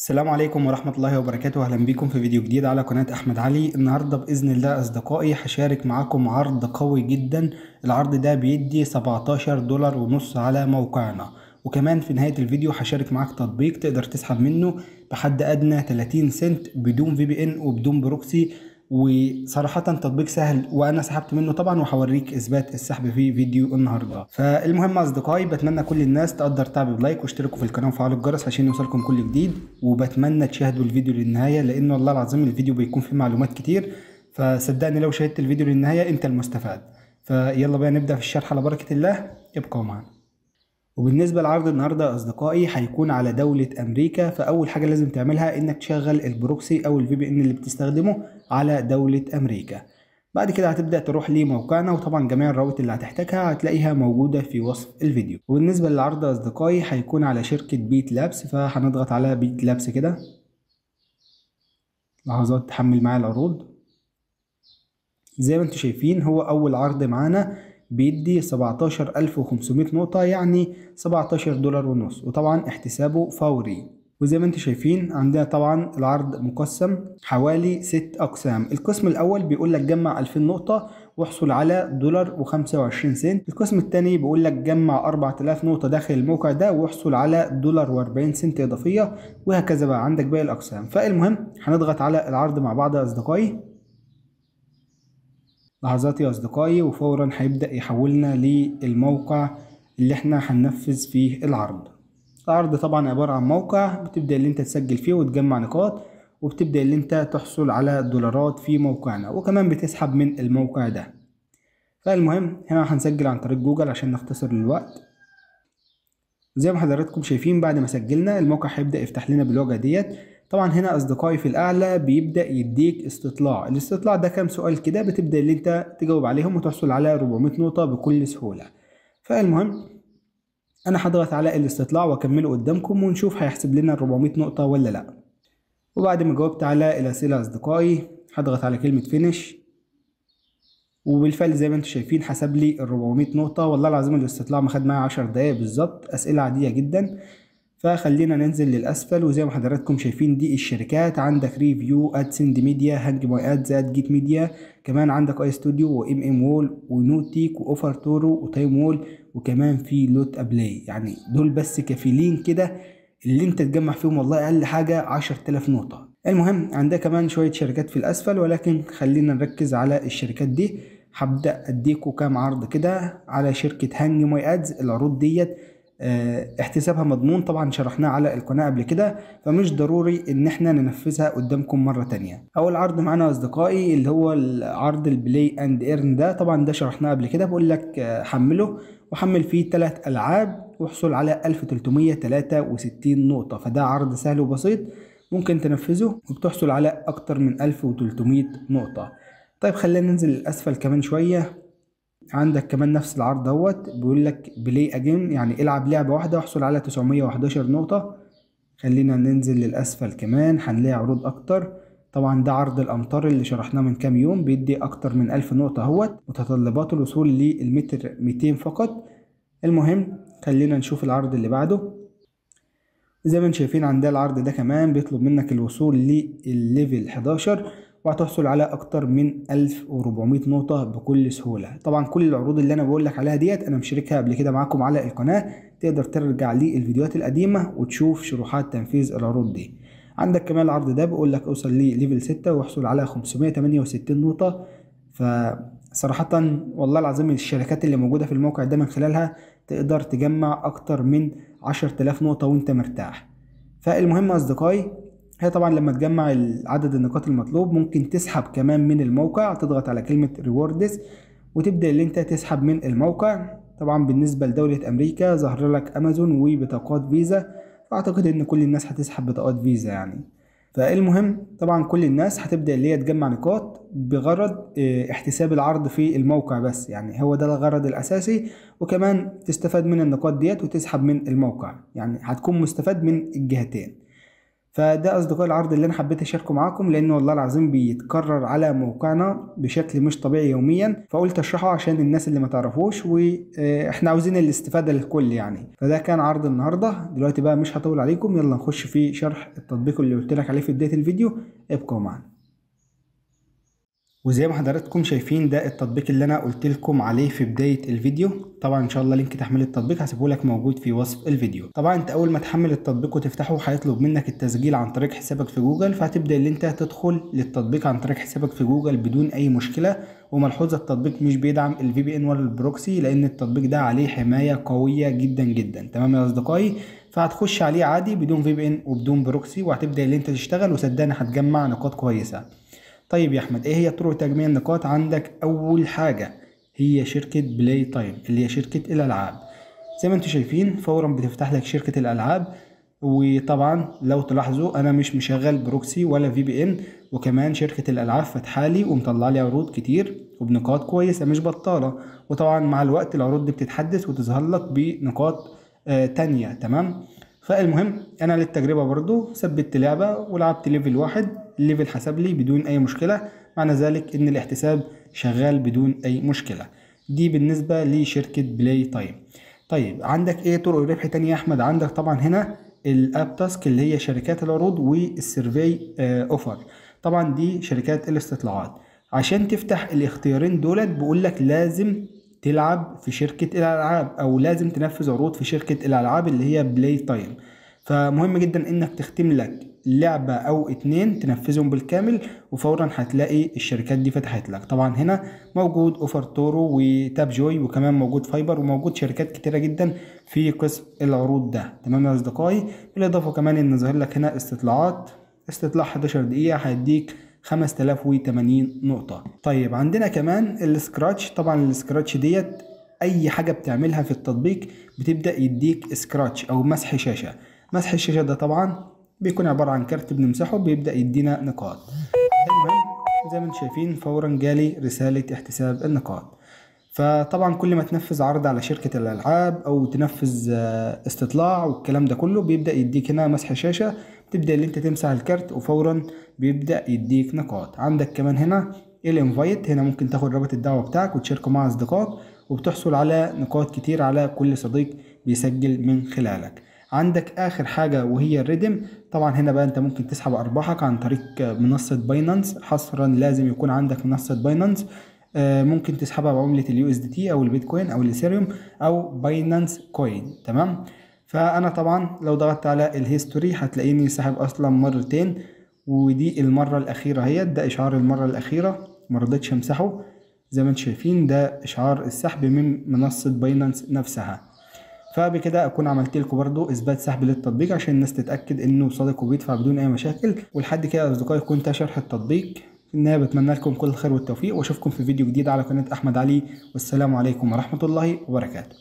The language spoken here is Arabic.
السلام عليكم ورحمة الله وبركاته. أهلا بكم في فيديو جديد على قناة أحمد علي. النهاردة بإذن الله أصدقائي هشارك معاكم عرض قوي جدا. العرض ده بيدي $17.50 على موقعنا، وكمان في نهاية الفيديو هشارك معاك تطبيق تقدر تسحب منه بحد أدنى 30 سنت بدون VPN وبدون بروكسي. وصراحة تطبيق سهل وانا سحبت منه طبعا، وهوريك اثبات السحب في فيديو النهاردة. فالمهم اصدقائي بتمنى كل الناس تقدر تعب بلايك واشتركوا في القناة وفعلوا الجرس عشان يوصلكم كل جديد، وبتمنى تشاهدوا الفيديو للنهاية لان والله العظيم الفيديو بيكون فيه معلومات كتير، فصدقني لو شاهدت الفيديو للنهاية انت المستفاد. فيلا بقى نبدأ في الشرح على بركة الله، ابقوا معنا. وبالنسبة لعرض النهاردة يا أصدقائي هيكون على دولة أمريكا. فأول حاجة لازم تعملها إنك تشغل البروكسي أو الفي بي إن اللي بتستخدمه على دولة أمريكا. بعد كده هتبدأ تروح لموقعنا، وطبعا جميع الروابط اللي هتحتاجها هتلاقيها موجودة في وصف الفيديو. وبالنسبة للعرض يا أصدقائي هيكون على شركة بيت لابس، فهنضغط على بيت لابس كده، لحظات تحمل معايا العروض. زي ما انتم شايفين هو أول عرض معانا بيدي 17,500 نقطة، يعني $17.50، وطبعا احتسابه فوري. وزي ما انتم شايفين عندنا طبعا العرض مقسم حوالي 6 أقسام. القسم الأول بيقول لك جمع 2000 نقطة واحصل على $1.25 سنت. القسم الثاني بيقول لك جمع 4000 نقطة داخل الموقع ده واحصل على $1.40 سنت إضافية، وهكذا بقى عندك باقي الأقسام. فالمهم هنضغط على العرض مع بعض يا أصدقائي، لحظات يا أصدقائي، وفورا هيبدأ يحولنا للموقع اللي احنا هننفذ فيه العرض. العرض طبعا عبارة عن موقع بتبدأ اللي انت تسجل فيه وتجمع نقاط، وبتبدأ اللي انت تحصل على دولارات في موقعنا، وكمان بتسحب من الموقع ده. فالمهم هنا هنسجل عن طريق جوجل عشان نختصر الوقت. زي ما حضراتكم شايفين بعد ما سجلنا الموقع هيبدأ يفتح لنا بالواجهة ديت. طبعا هنا اصدقائي في الاعلى بيبدا يديك استطلاع. الاستطلاع ده كام سؤال كده بتبدا اللي انت تجاوب عليهم وتحصل على 400 نقطه بكل سهوله. فالمهم انا هضغط على الاستطلاع واكمله قدامكم ونشوف هيحسب لنا 400 نقطه ولا لا. وبعد ما جاوبت على الاسئله اصدقائي هضغط على كلمه فينيش، وبالفعل زي ما انتم شايفين حسب لي 400 نقطه. والله العظيم الاستطلاع ما خد معايا 10 دقائق بالظبط، اسئله عاديه جدا. فخلينا ننزل للأسفل، وزي ما حضراتكم شايفين دي الشركات. عندك ريفيو، أدسند ميديا، هانج ماي أدز، أدجيت ميديا، كمان عندك آي ستوديو وإم إم وول ونوتيك وأوفر تورو وتايم وول، وكمان في لوت أبلاي. يعني دول بس كفيلين كده اللي انت تجمع فيهم والله أقل حاجة 10,000 نقطة. المهم عندها كمان شوية شركات في الأسفل، ولكن خلينا نركز على الشركات دي. هبدأ أديكوا كام عرض كده على شركة هانج ماي أدز. العروض ديت احتسابها مضمون، طبعا شرحناه على القناة قبل كده، فمش ضروري ان احنا ننفذها قدامكم مرة تانية. اول عرض معانا اصدقائي اللي هو العرض البلاي اند ايرن ده، طبعا ده شرحناه قبل كده. بقول لك حمله وحمل فيه 3 ألعاب واحصل على 1363 نقطة. فده عرض سهل وبسيط ممكن تنفذه وبتحصل على اكتر من 1300 نقطة. طيب خلينا ننزل للاسفل كمان شوية. عندك كمان نفس العرض اهوت، بيقول لك بلاي اجيم، يعني العب لعبه واحده واحصل على 911 نقطه. خلينا ننزل للاسفل كمان، هنلاقي عروض اكتر. طبعا ده عرض الامطار اللي شرحناه من كام يوم، بيدي اكتر من 1000 نقطه اهوت، متطلباته الوصول للمتر 200 فقط. المهم خلينا نشوف العرض اللي بعده. زي ما انتم شايفين عندها العرض ده كمان بيطلب منك الوصول للليفل 11، وهتحصل على اكتر من 1400 نقطة بكل سهولة. طبعا كل العروض اللي انا بقول لك عليها ديت انا مشاركها قبل كده معاكم على القناة، تقدر ترجع لي الفيديوهات القديمة وتشوف شروحات تنفيذ العروض دي. عندك كمان العرض ده بيقول لك اوصل لي ليفل 6 واحصل على 568 نقطة. فصراحة والله العظيم الشركات اللي موجودة في الموقع ده من خلالها تقدر تجمع اكتر من 10,000 نقطة وانت مرتاح. فالمهم اصدقائي هي طبعا لما تجمع عدد النقاط المطلوب ممكن تسحب كمان من الموقع. تضغط على كلمة ريوردز وتبدأ اللي انت تسحب من الموقع. طبعا بالنسبة لدولة امريكا ظهر لك امازون وبطاقات فيزا، فاعتقد ان كل الناس هتسحب بطاقات فيزا يعني. فالمهم طبعا كل الناس هتبدأ اللي هي تجمع نقاط بغرض احتساب العرض في الموقع بس، يعني هو ده الغرض الاساسي. وكمان تستفاد من النقاط ديت وتسحب من الموقع، يعني هتكون مستفاد من الجهتين. فده اصدقائي العرض اللي انا حبيت اشاركه معاكم، لان والله العظيم بيتكرر على موقعنا بشكل مش طبيعي يوميا، فقلت اشرحه عشان الناس اللي ما تعرفوش، واحنا عاوزين الاستفاده للكل يعني. فده كان عرض النهارده، دلوقتي بقى مش هطول عليكم، يلا نخش في شرح التطبيق اللي قلت لك عليه في بدايه الفيديو، ابقوا معانا. وزي ما حضراتكم شايفين ده التطبيق اللي انا قلت لكم عليه في بدايه الفيديو، طبعا ان شاء الله لينك تحميل التطبيق هسيبه لك موجود في وصف الفيديو. طبعا انت اول ما تحمل التطبيق وتفتحه هيطلب منك التسجيل عن طريق حسابك في جوجل، فهتبدا ان انت تدخل للتطبيق عن طريق حسابك في جوجل بدون اي مشكله. وملحوظه التطبيق مش بيدعم الفي بي ان ولا البروكسي، لان التطبيق ده عليه حمايه قويه جدا جدا، تمام يا اصدقائي؟ فهتخش عليه عادي بدون في بي ان وبدون بروكسي، وهتبدا ان انت تشتغل، وصدقني هتجمع نقاط كويسه. طيب يا احمد، ايه هي طرق تجميع النقاط؟ عندك اول حاجه هي شركه بلاي تايم اللي هي شركه الالعاب، زي ما انتم شايفين فورا بتفتح لك شركه الالعاب. وطبعا لو تلاحظوا انا مش مشغل بروكسي ولا في بي ان، وكمان شركه الالعاب فاتحه لي ومطلع لي عروض كتير وبنقاط كويسه مش بطاله، وطبعا مع الوقت العروض دي بتتحدث وتظهر لك بنقاط تانية، تمام؟ فالمهم انا للتجربه برضو ثبتت لعبه ولعبت ليفل 1، الليفل حسب لي بدون اي مشكله، معنى ذلك ان الاحتساب شغال بدون اي مشكله. دي بالنسبه لشركه بلاي تايم. طيب عندك ايه طرق ربح تانية يا احمد؟ عندك طبعا هنا الاب تاسك اللي هي شركات العروض، والسيرفي اوفر، طبعا دي شركات الاستطلاعات. عشان تفتح الاختيارين دولت بيقول لك لازم تلعب في شركه الالعاب، او لازم تنفذ عروض في شركه الالعاب اللي هي بلاي تايم. فمهم جدا انك تختم لك لعبة او اتنين تنفذهم بالكامل، وفورا هتلاقي الشركات دي فتحت لك. طبعا هنا موجود اوفر تورو وتاب جوي، وكمان موجود فايبر، وموجود شركات كتيرة جدا في قسم العروض ده، تمام يا اصدقائي؟ بالاضافة كمان ان ظاهر لك هنا استطلاعات، استطلاع 11 دقيقة هيديك 5080 نقطة. طيب عندنا كمان السكراتش، طبعا السكراتش ديت اي حاجة بتعملها في التطبيق بتبدأ يديك سكراتش او مسح شاشة. مسح الشاشة ده طبعا بيكون عبارة عن كارت بنمسحه بيبدأ يدينا نقاط. المهم زي ما انتم شايفين فورا جالي رسالة احتساب النقاط. فطبعا كل ما تنفذ عرض على شركة الألعاب أو تنفذ استطلاع والكلام ده كله بيبدأ يديك هنا مسح شاشة، بتبدأ اللي انت تمسح الكارت وفورا بيبدأ يديك نقاط. عندك كمان هنا الانفايت، هنا ممكن تاخد رابط الدعوة بتاعك وتشاركه مع أصدقائك، وبتحصل على نقاط كتير على كل صديق بيسجل من خلالك. عندك اخر حاجه وهي الريدم، طبعا هنا بقى انت ممكن تسحب ارباحك عن طريق منصه باينانس، حصرا لازم يكون عندك منصه باينانس. ممكن تسحبها بعمله اليو اس دي تي او البيتكوين او الاثيريوم او باينانس كوين، تمام؟ فانا طبعا لو ضغطت على الهيستوري هتلاقيني ساحب اصلا مرتين، ودي المره الاخيره اهي، ده اشعار المره الاخيره ما رضيتش امسحه، زي ما انتم شايفين ده اشعار السحب من منصه باينانس نفسها. فبكده اكون عملت لكم برضو اثبات سحب للتطبيق عشان الناس تتاكد انه صادق وبيدفع بدون اي مشاكل. ولحد كده يا اصدقائي كنت شرح التطبيق، في النهايه بتمنى لكم كل الخير والتوفيق، واشوفكم في فيديو جديد على قناه احمد علي، والسلام عليكم ورحمه الله وبركاته.